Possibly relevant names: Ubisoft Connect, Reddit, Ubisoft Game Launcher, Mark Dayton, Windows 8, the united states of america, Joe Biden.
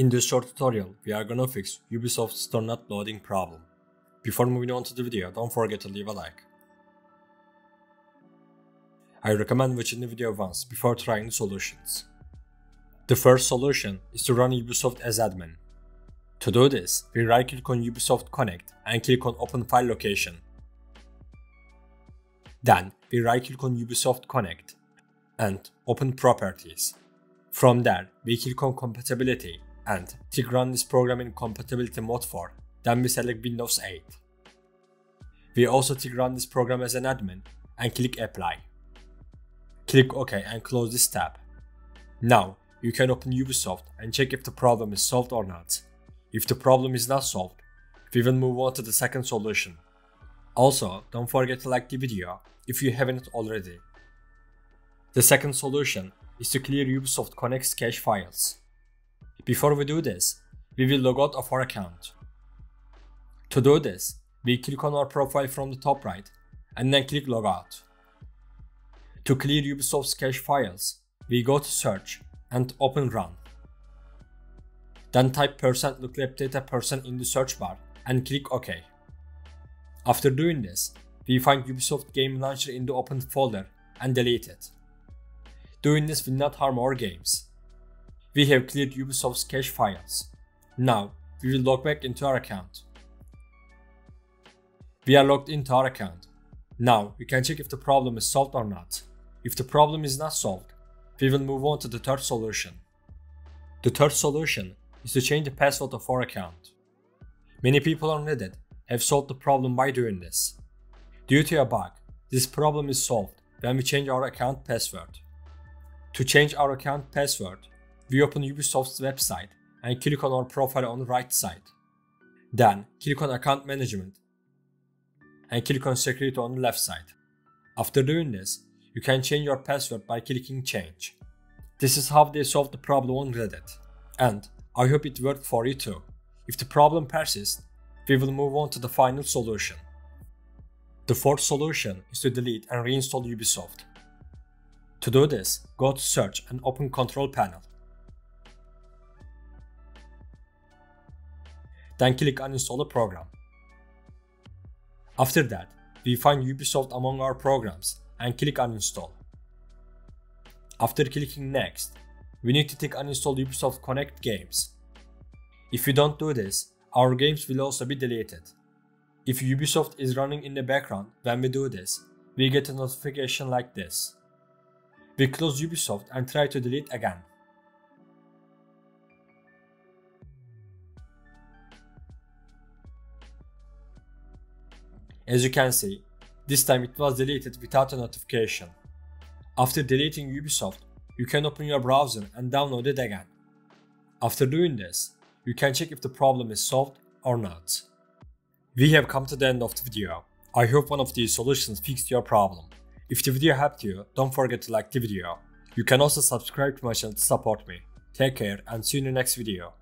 In this short tutorial, we are gonna fix Ubisoft's store not loading problem. Before moving on to the video, don't forget to leave a like. I recommend watching the video once before trying the solutions. The first solution is to run Ubisoft as admin. To do this, we right-click on Ubisoft Connect and click on Open File Location. Then, we right-click on Ubisoft Connect and open Properties. From there, we click on Compatibility and tick Run this program in Compatibility Mode 4, then we select Windows 8. We also tick Run this program as an admin and click Apply. Click OK and close this tab. Now, you can open Ubisoft and check if the problem is solved or not. If the problem is not solved, we will move on to the second solution. Also, don't forget to like the video if you haven't already. The second solution is to clear Ubisoft Connect's cache files. Before we do this, we will log out of our account. To do this, we click on our profile from the top right and then click Log Out. To clear Ubisoft's cache files, we go to Search and open Run. Then type %lookup data% in the search bar and click OK. After doing this, we find Ubisoft Game Launcher in the opened folder and delete it. Doing this will not harm our games. We have cleared Ubisoft's cache files. Now, we will log back into our account. We are logged into our account. Now, we can check if the problem is solved or not. If the problem is not solved, we will move on to the third solution. The third solution is to change the password of our account. Many people on Reddit have solved the problem by doing this. Due to a bug, this problem is solved when we change our account password. To change our account password, we open Ubisoft's website and click on our profile on the right side. Then click on Account Management and click on Security on the left side. After doing this, you can change your password by clicking Change. This is how they solved the problem on Reddit, and I hope it worked for you too. If the problem persists, we will move on to the final solution. The fourth solution is to delete and reinstall Ubisoft. To do this, go to Search and open Control Panel. Then click Uninstall the program. After that, we find Ubisoft among our programs and click Uninstall. After clicking Next, we need to tick Uninstall Ubisoft Connect games. If we don't do this, our games will also be deleted. If Ubisoft is running in the background when we do this, we get a notification like this. We close Ubisoft and try to delete again. As you can see, this time it was deleted without a notification. After deleting Ubisoft, you can open your browser and download it again. After doing this, you can check if the problem is solved or not. We have come to the end of the video. I hope one of these solutions fixed your problem. If the video helped you, don't forget to like the video. You can also subscribe to my channel to support me. Take care and see you in the next video.